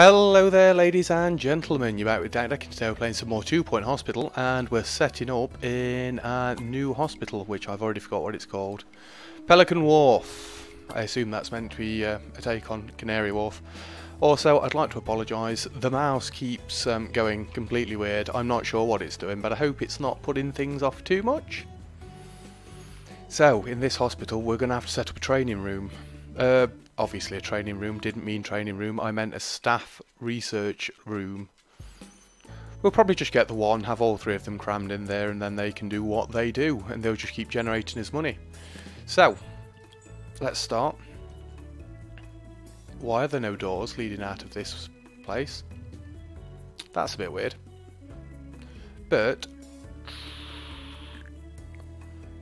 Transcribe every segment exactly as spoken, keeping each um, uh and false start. Hello there ladies and gentlemen, you're out with Dak Dak and today we're playing some more Two Point Hospital, and we're setting up in a new hospital which I've already forgot what it's called. Pelican Wharf. I assume that's meant to be uh, a take on Canary Wharf. Also, I'd like to apologise, the mouse keeps um, going completely weird. I'm not sure what it's doing, but I hope it's not putting things off too much. So, in this hospital we're going to have to set up a training room. Uh, obviously a training room, didn't mean training room, I meant a staff research room. We'll probably just get the one, have all three of them crammed in there, and then they can do what they do, and they'll just keep generating us money. So, let's start. Why are there no doors leading out of this place? That's a bit weird. But,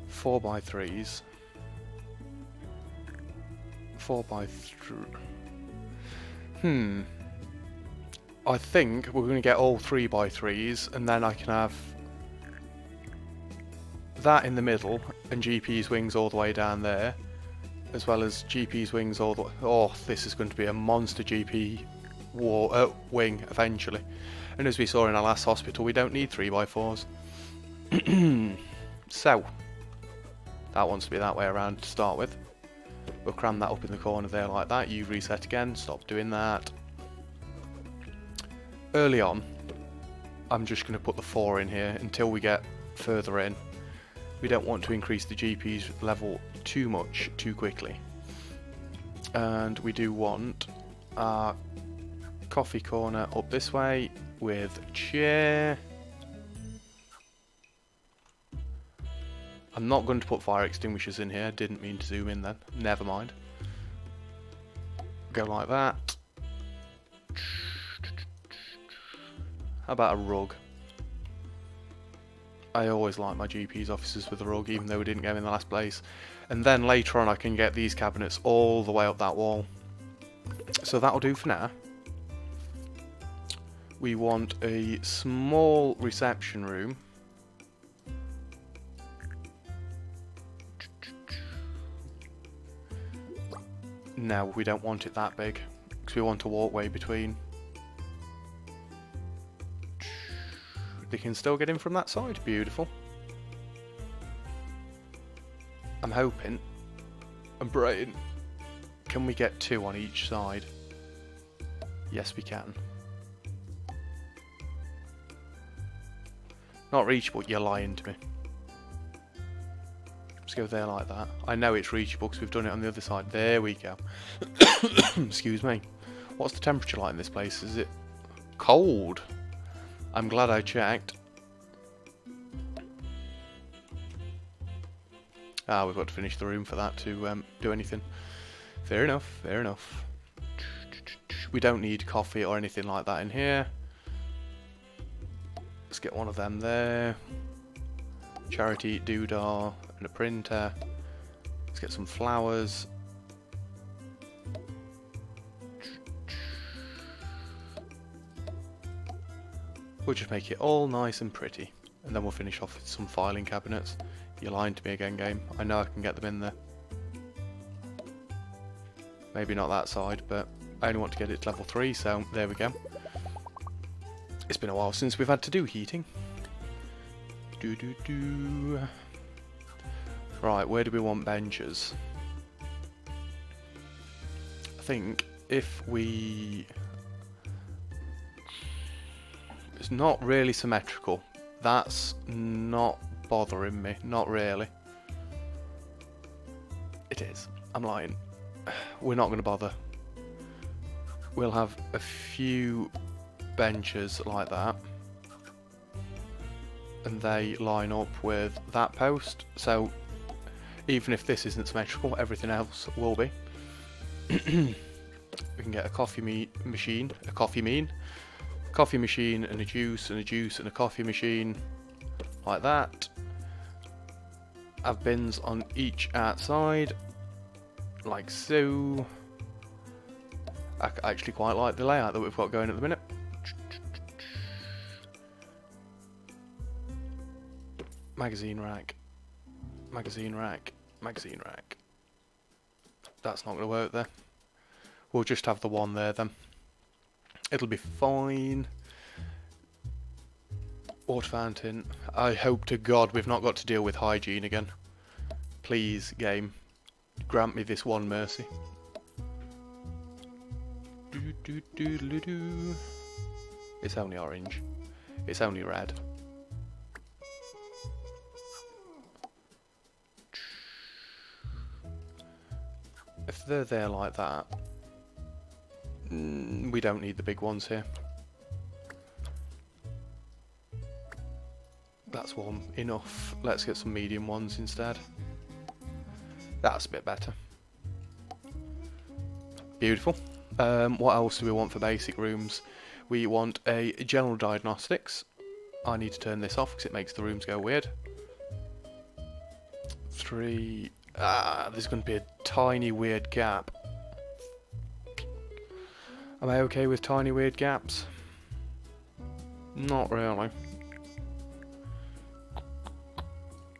four by threes. Four by three. Hmm. I think we're going to get all three by threes, and then I can have that in the middle, and G P's wings all the way down there, as well as G P's wings all the way. Oh, this is going to be a monster G P war uh, wing eventually. And as we saw in our last hospital, we don't need three by fours. So that wants to be that way around to start with. We'll cram that up in the corner there like that. You reset again. Stop doing that. Early on, I'm just going to put the four in here until we get further in. We don't want to increase the G P's level too much, too quickly. And we do want our coffee corner up this way with chair. I'm not going to put fire extinguishers in here, didn't mean to zoom in then, never mind. Go like that. How about a rug? I always like my G P's offices with a rug, even though we didn't go in the last place. And then later on I can get these cabinets all the way up that wall. So that'll do for now. We want a small reception room. No, we don't want it that big, because we want a walkway between. They can still get in from that side, beautiful. I'm hoping, I'm praying, can we get two on each side? Yes we can. Not reachable, you're lying to me. Go there like that. I know it's reachable because we've done it on the other side. There we go. Excuse me. What's the temperature like in this place? Is it cold? I'm glad I checked. Ah, we've got to finish the room for that to um, do anything. Fair enough, fair enough. We don't need coffee or anything like that in here. Let's get one of them there. Charity doodah and a printer. Let's get some flowers. We'll just make it all nice and pretty, and then we'll finish off with some filing cabinets. You're lying to me again, game. I know I can get them in there. Maybe not that side, but I only want to get it to level three, so there we go. It's been a while since we've had to do heating. Do do do. Right, where do we want benches? I think if we... It's not really symmetrical. That's not bothering me. Not really. It is. I'm lying. We're not going to bother. We'll have a few benches like that. And they line up with that post. So... even if this isn't symmetrical, everything else will be. We can get a coffee me machine, a coffee mean, a coffee machine and a juice and a juice and a coffee machine, like that. Have bins on each outside, like so. I actually quite like the layout that we've got going at the minute. Magazine rack, magazine rack. Magazine rack. That's not going to work there. We'll just have the one there then. It'll be fine. Water fountain. I hope to God we've not got to deal with hygiene again. Please, game, grant me this one mercy. Do, do, do, do, do. It's only orange. It's only red. If they're there like that, we don't need the big ones here. That's one. Enough. Let's get some medium ones instead. That's a bit better. Beautiful. Um, what else do we want for basic rooms? We want a general diagnostics. I need to turn this off because it makes the rooms go weird. Three... Ah, there's going to be a tiny weird gap. Am I okay with tiny weird gaps? Not really.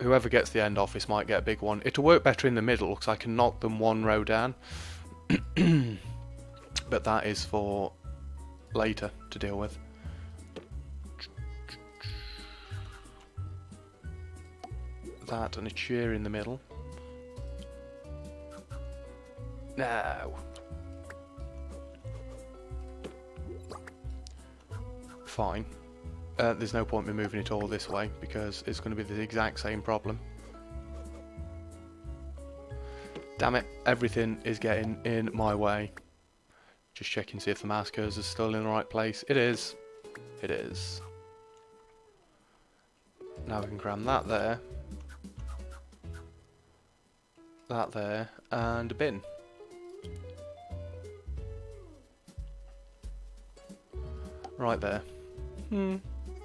Whoever gets the end office might get a big one. It'll work better in the middle because I can knock them one row down. But that is for later to deal with. That and a chair in the middle. No. Fine. Uh, there's no point in moving it all this way because it's going to be the exact same problem. Damn it, everything is getting in my way. Just checking to see if the mouse cursor is still in the right place. It is. It is. Now we can cram that there. That there. And a bin. Right there. Hmm.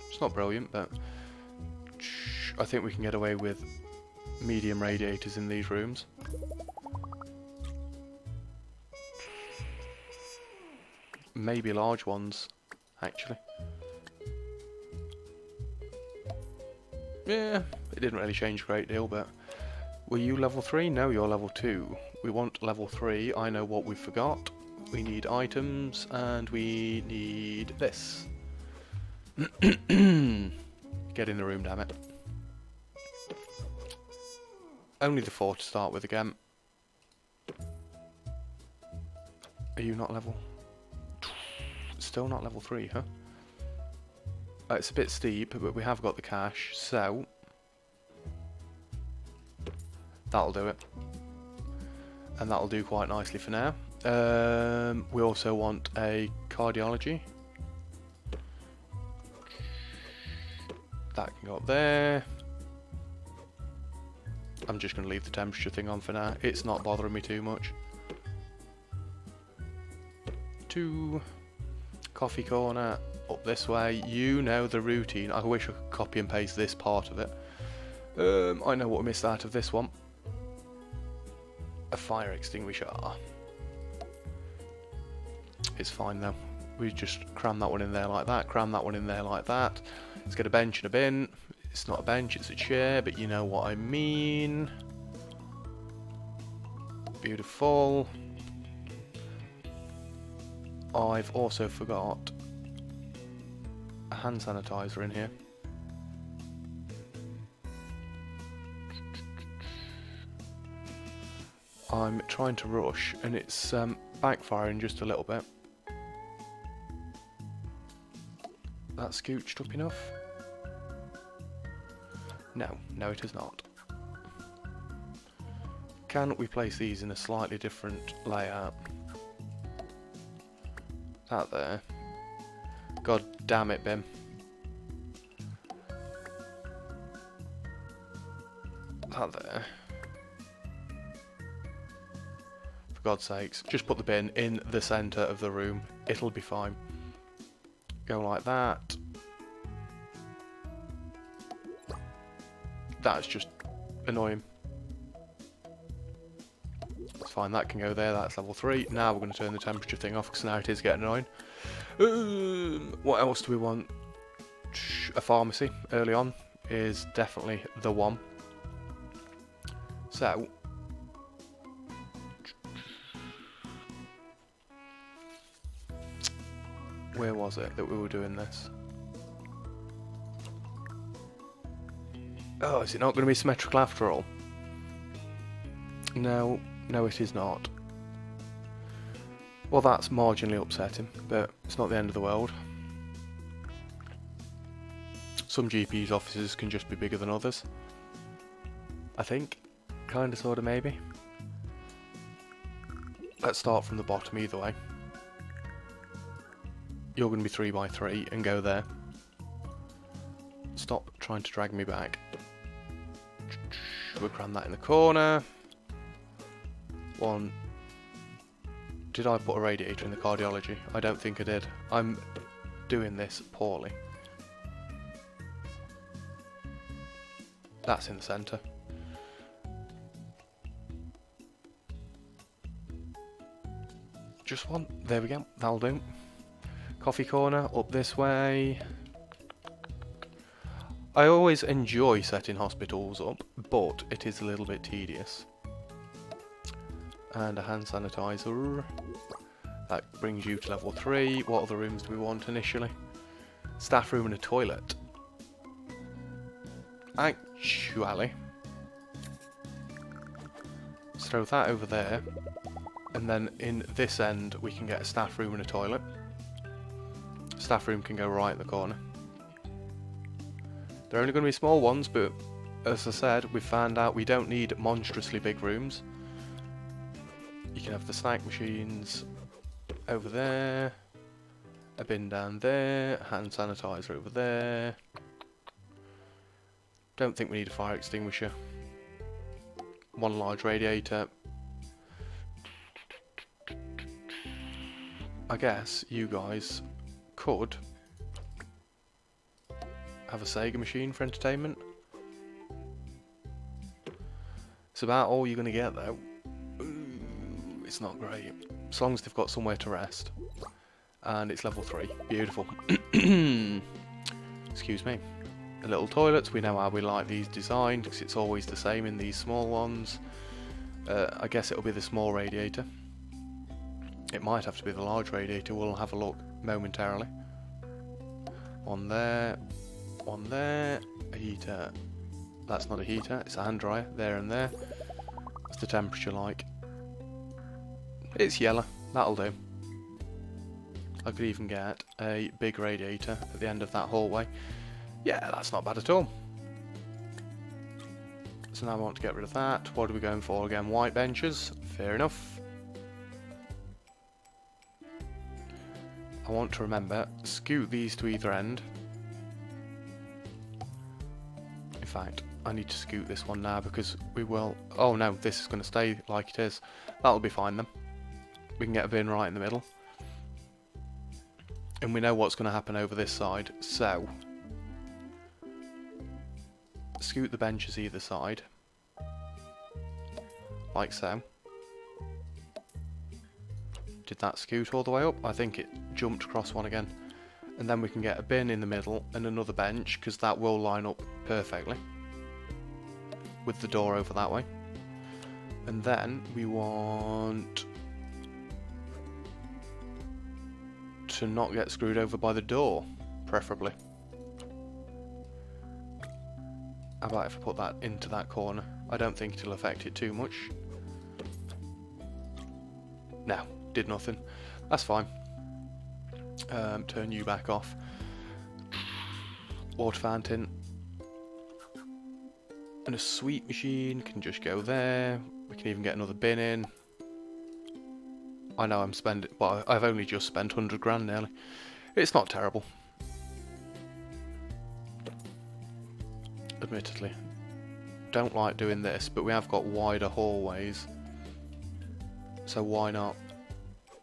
It's not brilliant, but I think we can get away with medium radiators in these rooms. Maybe large ones, actually. Yeah, it didn't really change a great deal, but... Were you level three? No, you're level two. We want level three. I know what we forgot. We need items, and we need this. Get in the room, damn it. Only the four to start with again. Are you not level? Still not level three, huh? Uh, it's a bit steep, but we have got the cash, so that'll do it. And that'll do quite nicely for now. Um, we also want a cardiology. That can go up there. I'm just going to leave the temperature thing on for now. It's not bothering me too much. Two. Coffee corner. Up this way. You know the routine. I wish I could copy and paste this part of it. Um, I know what we missed out of this one. A fire extinguisher. It's fine though. We just cram that one in there like that. Cram that one in there like that. Let's get a bench and a bin. It's not a bench, it's a chair, but you know what I mean. Beautiful. I've also forgot a hand sanitizer in here. I'm trying to rush and it's um, backfiring just a little bit. That scooched up enough? No, no it is not. Can we place these in a slightly different layout? That there. God damn it, Bim. That there. For God's sakes, just put the bin in the centre of the room. It'll be fine. Go like that. That's just annoying. That's fine, that can go there, that's level three. Now we're going to turn the temperature thing off because now it is getting annoying. Um, what else do we want? A pharmacy early on is definitely the one. So... Where was it that we were doing this? Oh, is it not going to be symmetrical after all? No, no it is not. Well, that's marginally upsetting, but it's not the end of the world. Some G Ps' offices can just be bigger than others. I think. Kinda, sorta, maybe. Let's start from the bottom either way. You're going to be three by three and go there. Stop trying to drag me back. We'll cram that in the corner. One. Did I put a radiator in the cardiology? I don't think I did. I'm doing this poorly. That's in the centre. Just one. There we go. That'll do. Coffee corner, up this way. I always enjoy setting hospitals up, but it is a little bit tedious. And a hand sanitizer. That brings you to level three. What other rooms do we want initially? Staff room and a toilet. Actually, let's throw that over there. And then in this end, we can get a staff room and a toilet. Staff room can go right in the corner. They're only going to be small ones, but as I said, we found out we don't need monstrously big rooms. You can have the snack machines over there, a bin down there, hand sanitizer over there. Don't think we need a fire extinguisher. One large radiator. I guess you guys could have a Sega machine for entertainment. It's about all you're going to get though. Ooh, it's not great. As long as they've got somewhere to rest. And it's level three. Beautiful. Excuse me. The little toilets, we know how we like these designed because it's always the same in these small ones. Uh, I guess it'll be the small radiator. It might have to be the large radiator, we'll have a look momentarily. One there, one there, a heater. That's not a heater, it's a hand dryer, there and there. What's the temperature like? It's yellow, that'll do. I could even get a big radiator at the end of that hallway. Yeah, that's not bad at all. So now I want to get rid of that. What are we going for again? White benches, fair enough. I want to remember, scoot these to either end. In fact, I need to scoot this one now because we will... Oh no, this is going to stay like it is. That'll be fine then. We can get a bin right in the middle. And we know what's going to happen over this side, so... Scoot the benches either side. Like so. Did that scoot all the way up? I think it jumped across one again. And then we can get a bin in the middle and another bench because that will line up perfectly with the door over that way. And then we want to not get screwed over by the door, preferably. How about if I put that into that corner? I don't think it'll affect it too much. No. Did nothing. That's fine. Um, turn you back off. Water fountain. And a sweet machine can just go there. We can even get another bin in. I know I'm spending... Well, I've only just spent a hundred grand nearly. It's not terrible. Admittedly. Don't like doing this, but we have got wider hallways. So why not?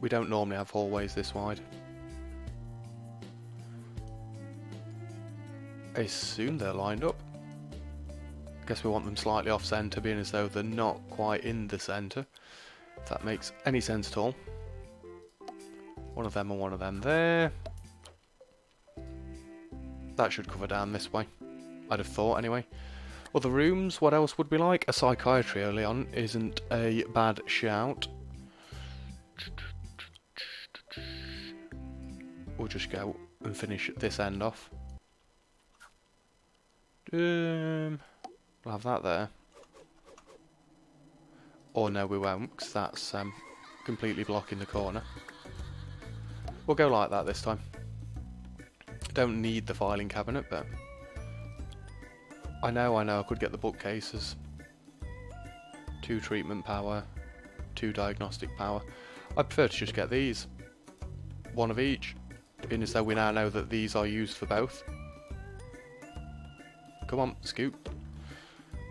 We don't normally have hallways this wide. I assume they're lined up. I guess we want them slightly off centre, being as though they're not quite in the centre. If that makes any sense at all. One of them and one of them there. That should cover down this way. I'd have thought anyway. Other rooms, what else would we like? A psychiatry early on isn't a bad shout. we'll just go and finish this end off. Um, we'll have that there. Oh no, we won't, because that's um, completely blocking the corner. We'll go like that this time. Don't need the filing cabinet, but I know, I know, I could get the bookcases. Two treatment power, two diagnostic power. I prefer to just get these. One of each. In as though we now know that these are used for both. Come on, scoop.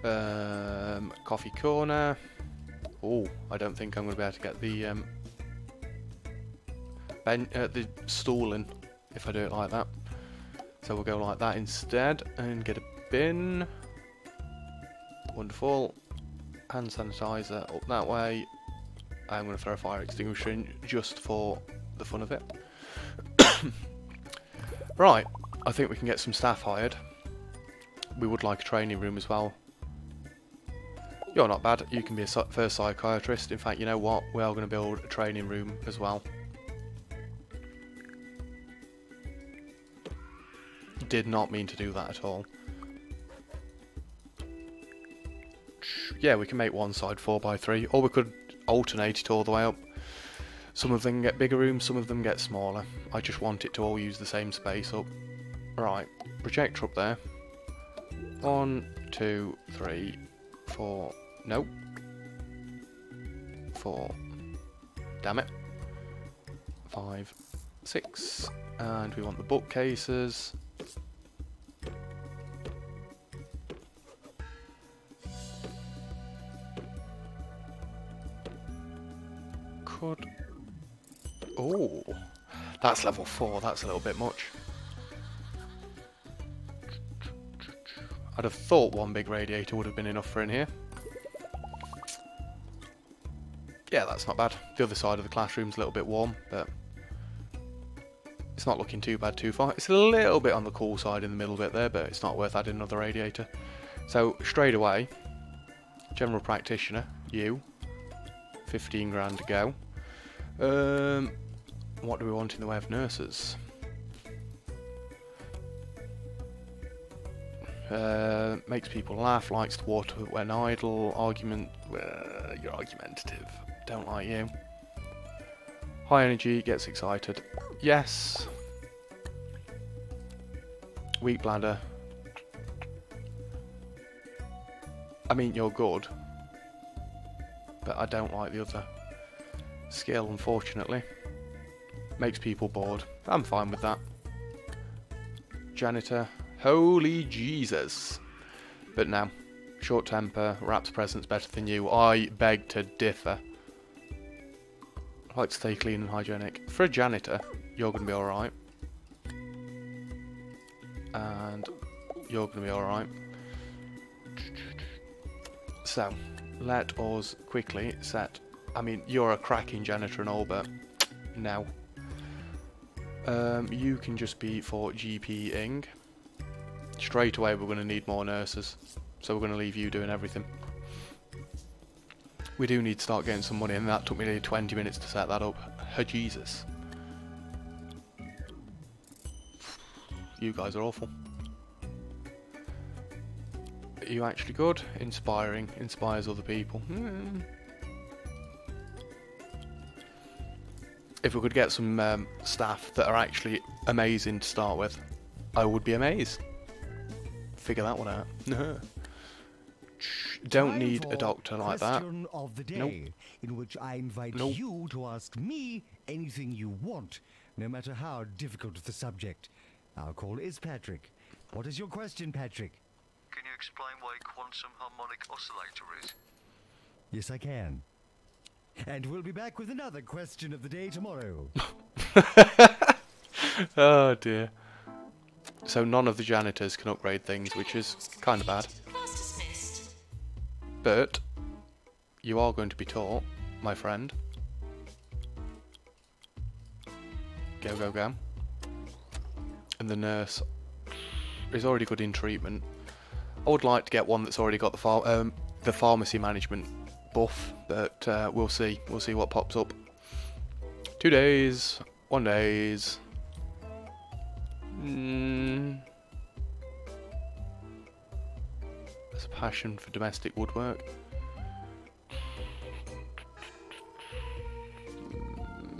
Um, coffee corner. Oh, I don't think I'm going to be able to get the um, ben uh, the stool in if I do it like that. So we'll go like that instead and get a bin. Wonderful. Hand sanitizer up that way. I'm going to throw a fire extinguisher in just for the fun of it. Right, I think we can get some staff hired. We would like a training room as well. You're not bad, you can be a first psychiatrist. In fact, you know what, we are going to build a training room as well. Did not mean to do that at all. Yeah, we can make one side four by three, or we could alternate it all the way up. Some of them get bigger rooms, some of them get smaller. I just want it to all use the same space up. Right, projector up there. One, two, three, four. Nope. Four. Damn it. Five, six. And we want the bookcases. Could. Oh, that's level four. That's a little bit much. I'd have thought one big radiator would have been enough for in here. Yeah, that's not bad. The other side of the classroom's a little bit warm, but it's not looking too bad too far. It's a little bit on the cool side in the middle bit there, but it's not worth adding another radiator. So straight away, general practitioner, you, fifteen grand to go. Um, what do we want in the way of nurses? Uh, makes people laugh, likes to water when idle, argument, uh, you're argumentative, don't like you. High energy, gets excited, yes. Weak bladder. I mean, you're good, but I don't like the other skill, unfortunately. Makes people bored, I'm fine with that. Janitor. Holy Jesus. But now, short temper, wraps presents better than you. I beg to differ. I like to stay clean and hygienic. For a janitor, you're going to be alright. And you're going to be alright. So, let us quickly set... I mean, you're a cracking janitor and all, but no. Um, you can just be for GPing. Straight away we're going to need more nurses, so we're going to leave you doing everything. We do need to start getting some money, and that took me nearly twenty minutes to set that up. Her Jesus. You guys are awful. Are you actually good? Inspiring. Inspires other people. Mm. If we could get some um, staff that are actually amazing to start with, I would be amazed. Figure that one out. No. Don't need a doctor like that. Of the day, nope. In which I invite nope. you to ask me anything you want, no matter how difficult the subject. Our call is Patrick. What is your question, Patrick? Can you explain why a quantum harmonic oscillator is? Yes, I can. And we'll be back with another question of the day tomorrow. Oh dear. So none of the janitors can upgrade things, which is kind of bad. But you are going to be taught, my friend. Go, go, go. And the nurse is already good in treatment. I would like to get one that's already got the phar um, the pharmacy management buff, but uh, we'll see. We'll see what pops up. Two days, one days. Mm. There's a passion for domestic woodwork.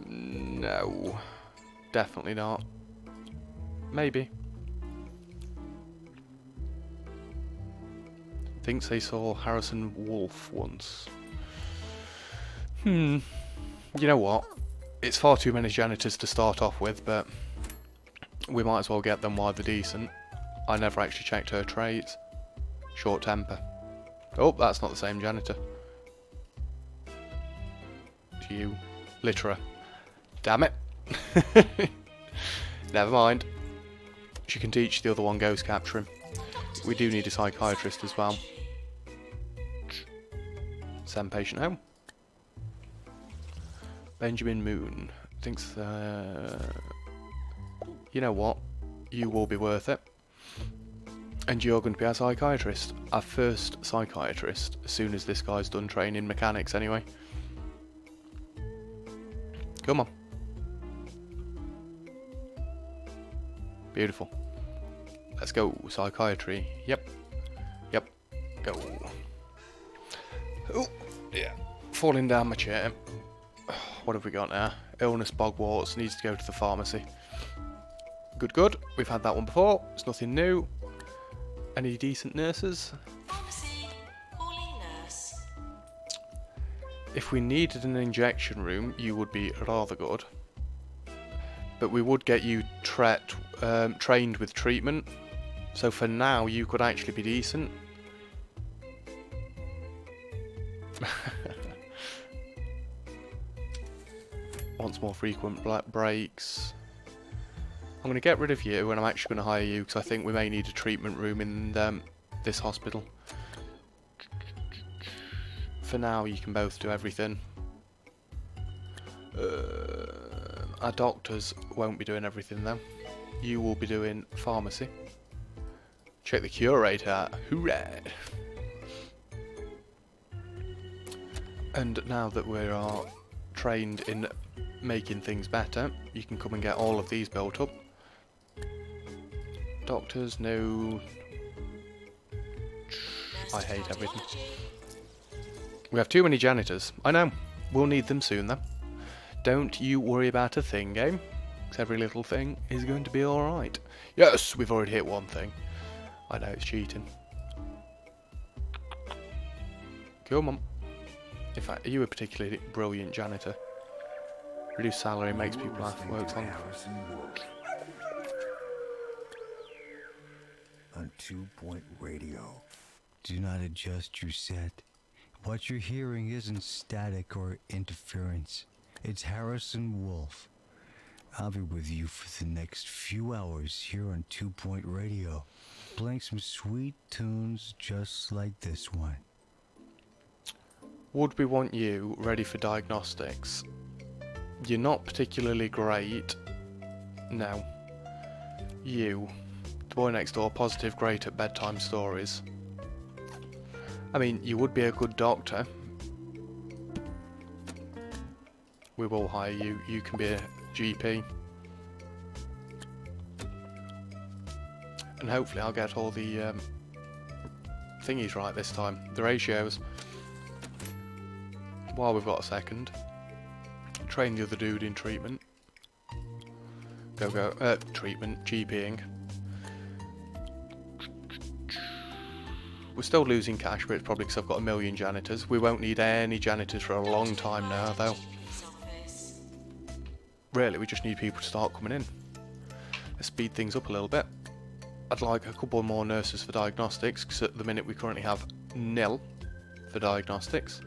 No. Definitely not. Maybe. Thinks they saw Harrison Wolf once. Hmm. You know what? It's far too many janitors to start off with, but we might as well get them while they're decent. I never actually checked her traits. Short temper. Oh, that's not the same janitor. You litterer. Damn it. Never mind. She can teach the other one ghost capturing. We do need a psychiatrist as well. Send patient home. Benjamin Moon thinks, uh, you know what, you will be worth it. And you're going to be our psychiatrist. Our first psychiatrist, as soon as this guy's done training mechanics anyway. Come on. Beautiful. Let's go. Psychiatry. Yep. Yep. Go. Oh, yeah. Falling down my chair. What have we got now? Illness bogwarts. Needs to go to the pharmacy. Good, good. We've had that one before. It's nothing new. Any decent nurses? Pharmacy. Calling nurse. If we needed an injection room, you would be rather good. But we would get you tra um, trained with treatment. So for now, you could actually be decent. Once more frequent black breaks. I'm going to get rid of you and I'm actually going to hire you because I think we may need a treatment room in um, this hospital. For now, you can both do everything. Uh... Our doctors won't be doing everything though. You will be doing pharmacy. Check the curator out. Hooray! And now that we are trained in making things better, you can come and get all of these built up. Doctors, no. I hate everything. We have too many janitors. I know. We'll need them soon though. Don't you worry about a thing, game. Because every little thing is going to be alright. Yes, we've already hit one thing. I know, it's cheating. Come on. In fact, are you a particularly brilliant janitor? Reduced salary makes people laugh, works on. On Two Point Radio. Do not adjust your set. What you're hearing isn't static or interference. It's Harrison Wolf. I'll be with you for the next few hours here on Two Point Radio, playing some sweet tunes just like this one. Would we want you ready for diagnostics? You're not particularly great. No. You. The boy next door, positive, great at bedtime stories. I mean, you would be a good doctor. We will hire you. You can be a G P. And hopefully I'll get all the um, thingies right this time. The ratios. While we've got a second. Train the other dude in treatment. Go, go. Uh, treatment. GPing. We're still losing cash, but it's probably because I've got a million janitors. We won't need any janitors for a long time now, though. Really, we just need people to start coming in. Let's speed things up a little bit. I'd like a couple more nurses for diagnostics, because at the minute we currently have nil for diagnostics.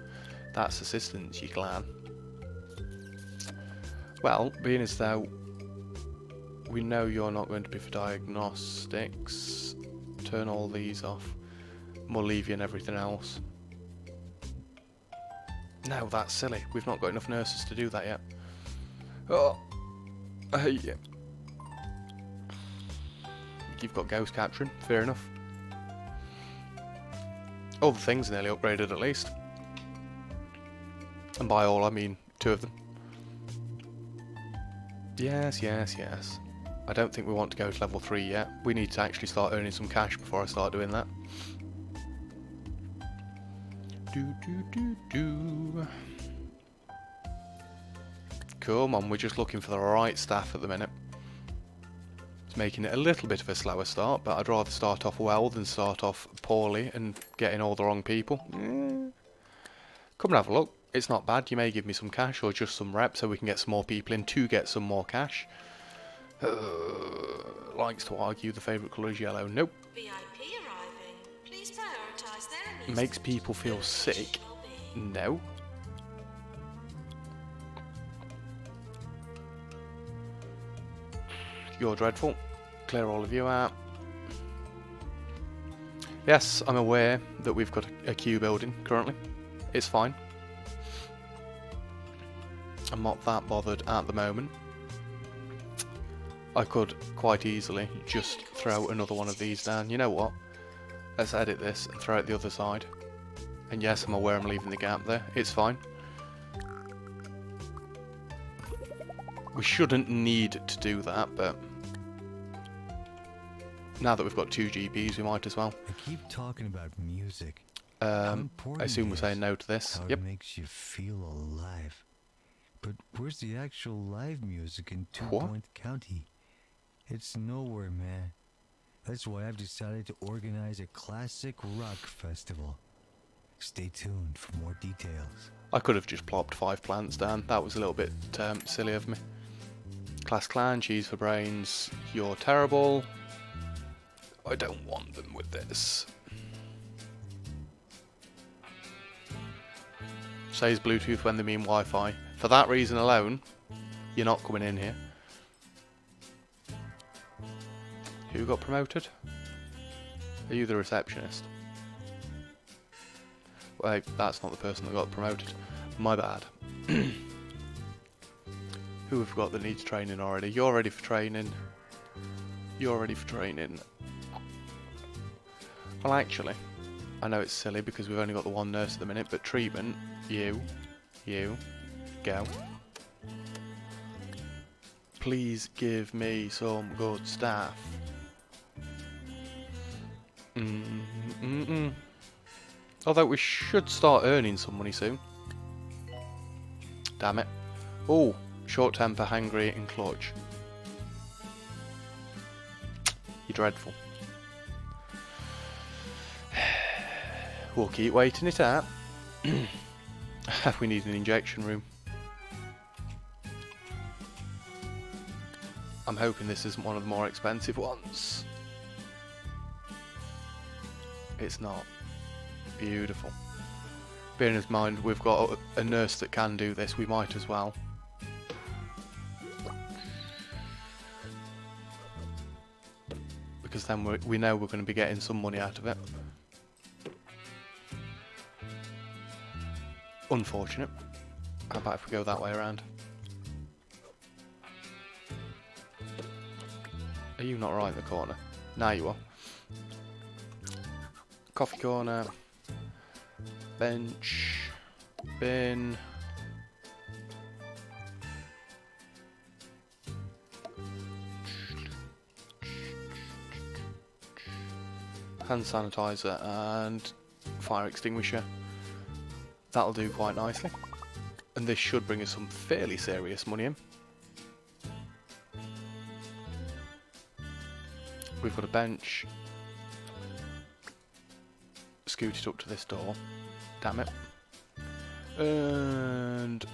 That's assistance, you clan. Well, being as though we know you're not going to be for diagnostics, turn all these off. Mulleavy and everything else. No, that's silly. We've not got enough nurses to do that yet. Oh, I hate you. You've got ghost capturing, fair enough. All the things nearly upgraded at least. And by all I mean two of them. Yes, yes, yes. I don't think we want to go to level three yet. We need to actually start earning some cash before I start doing that. Do, do, do, do. Come on, we're just looking for the right staff at the minute. It's making it a little bit of a slower start, but I'd rather start off well than start off poorly and getting all the wrong people. Mm. Come and have a look. It's not bad. You may give me some cash or just some reps so we can get some more people in to get some more cash. Uh, likes to argue the favourite colour is yellow. Nope. V I P arriving. Please prioritise their needs. Makes people feel sick. No. You're dreadful. Clear all of you out. Yes, I'm aware that we've got a queue building currently. It's fine. I'm not that bothered at the moment. I could quite easily just throw another one of these down. You know what? Let's edit this and throw it the other side. And yes, I'm aware I'm leaving the gap there. It's fine. We shouldn't need to do that, but now that we've got two G Bs, we might as well. I keep talking about music. Um, I assume we're saying no to this. How yep. It makes you feel alive. But where's the actual live music in Two Point County? It's nowhere, man. That's why I've decided to organize a classic rock festival. Stay tuned for more details. I could have just plopped five plants down. That was a little bit um, silly of me. Class Clan, cheese for brains. You're terrible. I don't want them with this. Says Bluetooth when they mean Wi-Fi. For that reason alone, you're not coming in here. Who got promoted? Are you the receptionist? Wait, that's not the person that got promoted. My bad. Who have we got that needs training already? You're ready for training. You're ready for training. Well, actually, I know it's silly because we've only got the one nurse at the minute, but treatment, you, you... go. Please give me some good staff. Mm, mm, mm. Although we should start earning some money soon. Damn it. Oh, short temper, hangry and clutch. You're dreadful. We'll keep waiting it out. We need an injection room. I'm hoping this isn't one of the more expensive ones. It's not. Beautiful. Bearing in mind we've got a nurse that can do this, we might as well. Because then we're, we know we're going to be getting some money out of it. Unfortunate. How about if we go that way around? Are you not right in the corner? Now you are. Coffee corner. Bench. Bin. Hand sanitizer and fire extinguisher. That'll do quite nicely. And this should bring us some fairly serious money in. We've got a bench. Scoot it up to this door. Damn it. And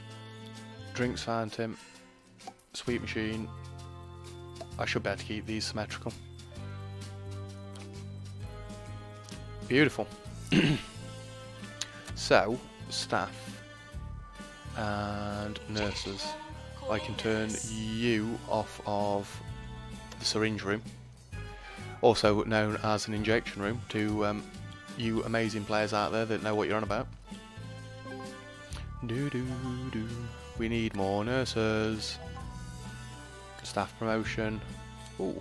drinks fountain. Sweet machine. I should better keep these symmetrical. Beautiful. So, staff and nurses. I can turn you off of the syringe room, also known as an injection room, to um, you amazing players out there that know what you're on about. Do do do. We need more nurses. Staff promotion. Ooh,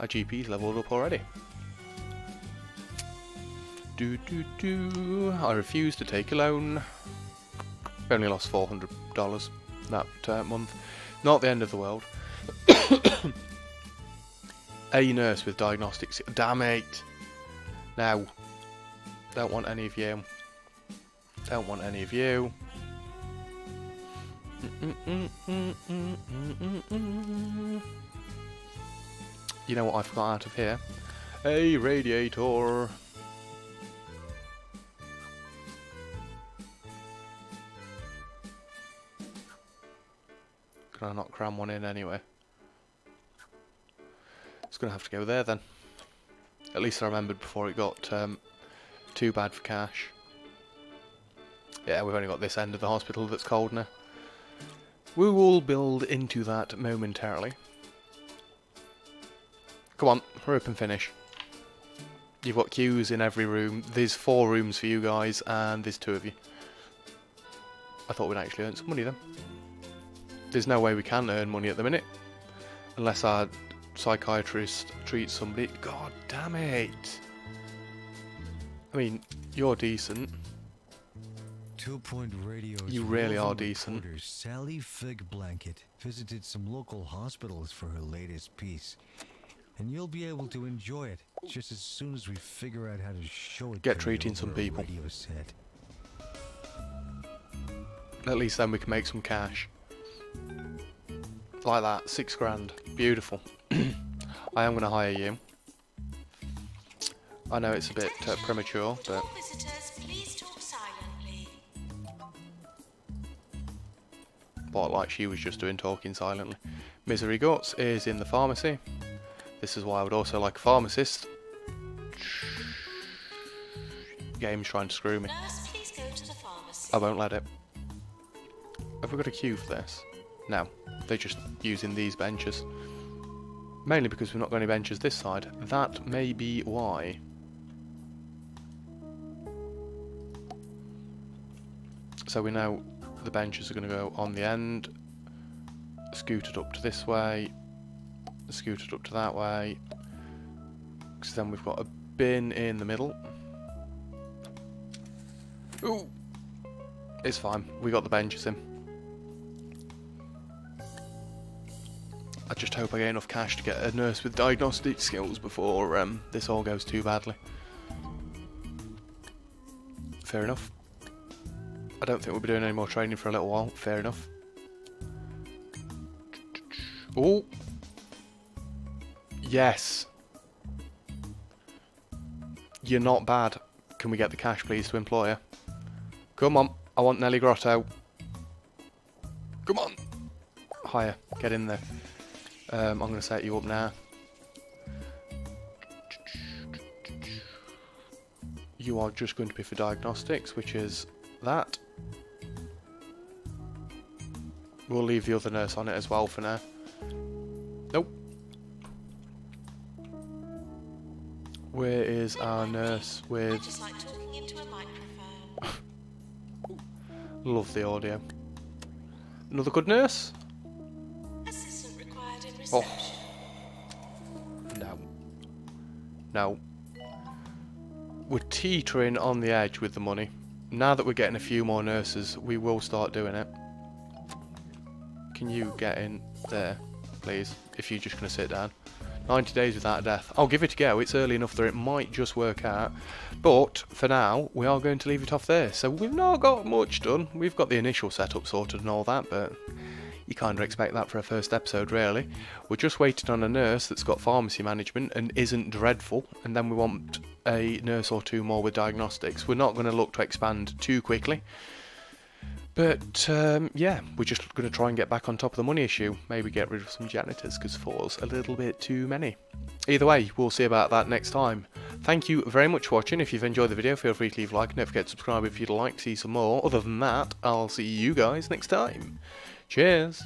our G P's leveled up already. Do do do. I refuse to take a loan. We only lost four hundred dollars that uh, month. Not the end of the world. A nurse with diagnostics. Damn it. Now. Don't want any of you. Don't want any of you. You know what I've got out of here? A radiator. Can I not cram one in anyway? It's going to have to go there then. At least I remembered before it got um, too bad for cash. Yeah, we've only got this end of the hospital that's cold now. We will build into that momentarily. Come on, hurry up and finish. You've got queues in every room. There's four rooms for you guys, and there's two of you. I thought we'd actually earn some money then. There's no way we can earn money at the minute. Unless our psychiatrist treats somebody. God damn it! I mean, you're decent. Two Point Radio. You really are decent. Sally Fig Blanket visited some local hospitals for her latest piece. And you'll be able to enjoy it just as soon as we figure out how to show it. Get treating some people. At least then we can make some cash. Like that, six grand. Beautiful. I am going to hire you. I know it's a bit uh, premature, but... What, like she was just doing, talking silently. Misery Guts is in the pharmacy. This is why I would also like a pharmacist. Game's trying to screw me. Nurse, please go to the pharmacy. I won't let it. Have we got a queue for this? No, they're just using these benches. Mainly because we've not got any benches this side. That may be why. So we know the benches are going to go on the end. Scooted up to this way. Scooted up to that way. Because then we've got a bin in the middle. Ooh! It's fine. We got the benches in. I just hope I get enough cash to get a nurse with diagnostic skills before um, this all goes too badly. Fair enough. I don't think we'll be doing any more training for a little while. Fair enough. Oh! Yes! You're not bad. Can we get the cash, please, to employ her? Come on. I want Nelly Grotto. Come on! Hire. Get in there. Um, I'm going to set you up now. You are just going to be for diagnostics, which is that. We'll leave the other nurse on it as well for now. Nope. Where is our nurse with... I just like talking into a microphone. Love the audio. Another good nurse? Oh. No. No. We're teetering on the edge with the money. Now that we're getting a few more nurses, we will start doing it. Can you get in there, please? If you're just going to sit down. ninety days without death. I'll give it a go. It's early enough that it might just work out. But, for now, we are going to leave it off there. So we've not got much done. We've got the initial setup sorted and all that, but... You kind of expect that for a first episode, really. We're just waiting on a nurse that's got pharmacy management and isn't dreadful, and then we want a nurse or two more with diagnostics. We're not going to look to expand too quickly. But, um, yeah, we're just going to try and get back on top of the money issue. Maybe get rid of some janitors, because four's a little bit too many. Either way, we'll see about that next time. Thank you very much for watching. If you've enjoyed the video, feel free to leave a like, and don't forget to subscribe if you'd like to see some more. Other than that, I'll see you guys next time. Cheers!